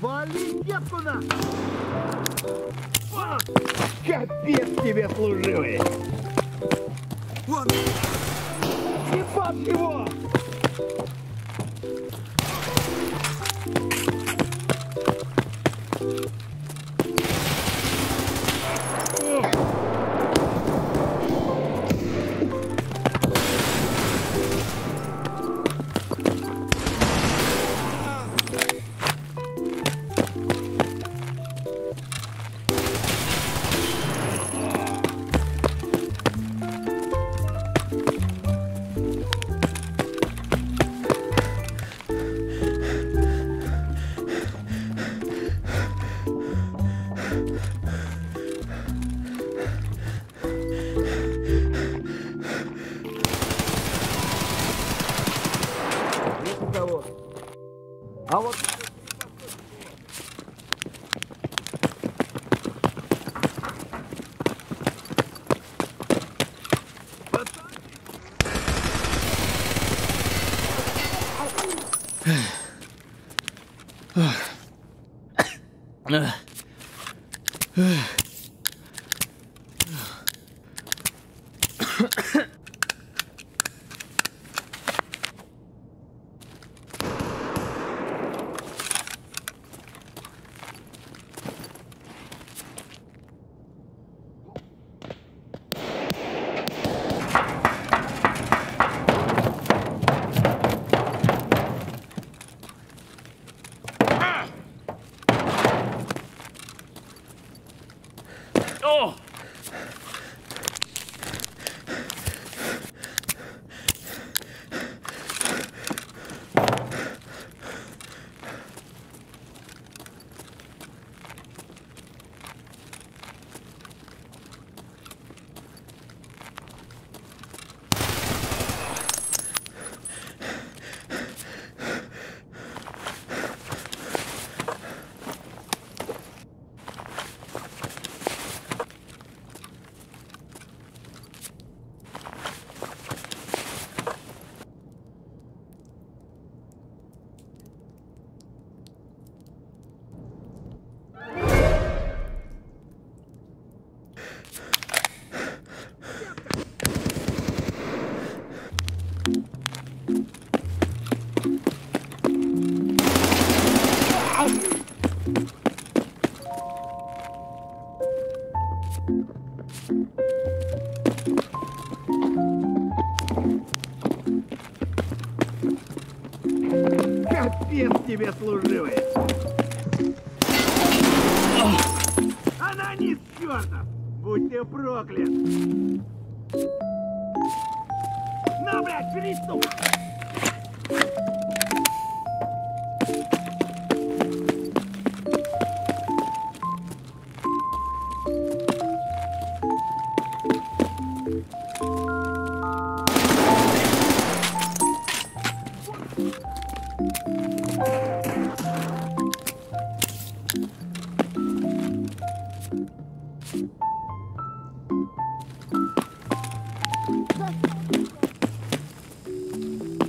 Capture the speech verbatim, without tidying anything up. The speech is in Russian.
Вали некуда! Капец тебе, служивый! Вот! Ебать его! А вот... Капец тебе, служивый! Она не с чертом! Будь ты проклят! На, блядь, фристу! Thank you.